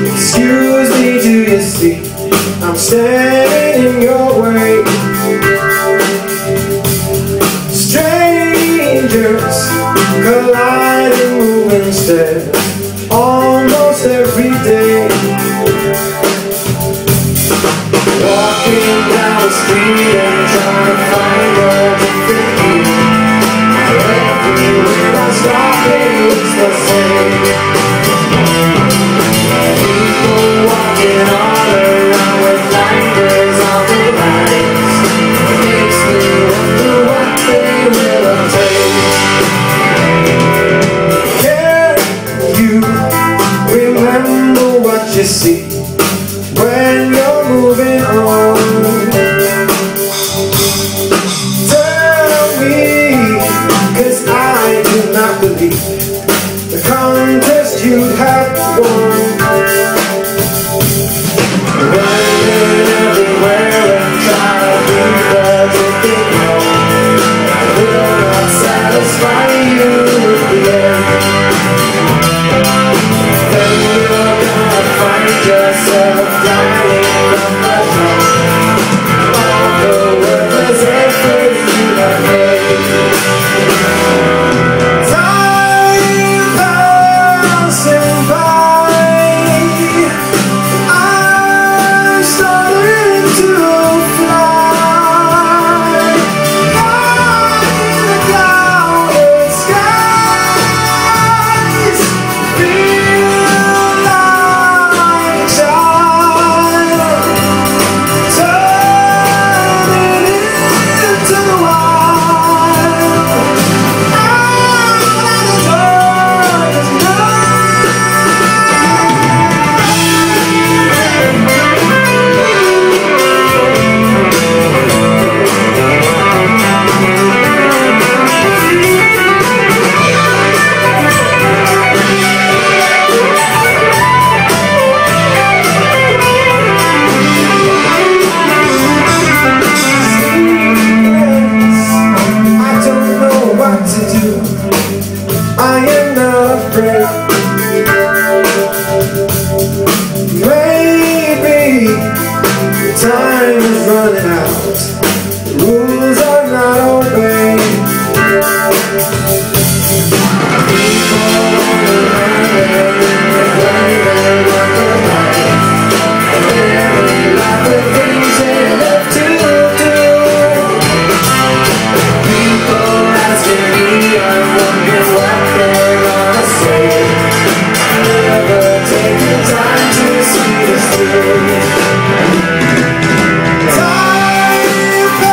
Excuse me, do you see I'm standing in your way? Strangers collide and move instead almost every day. Walking down the street and trying to find all the things. Everywhere I stop, it looks the same. You see, when you're moving on, tell me, cause I do not believe the contest you have won. Running everywhere and trying to be everything wrong, I will not satisfy you with the end. Then you're gonna find yourself dying from the wrong. All the world is everything I made. Time passing by, I'm starting to fly high in the clouded skies. Feel like a child, turning into the wild. Out of the dark is night. I am not afraid. Maybe time is running out, the rules are not obeyed. People on the highway, they're on the lights. They're like the things they love to do. People asking me, I wonder what they're gonna say. I never take the time to see this through. Time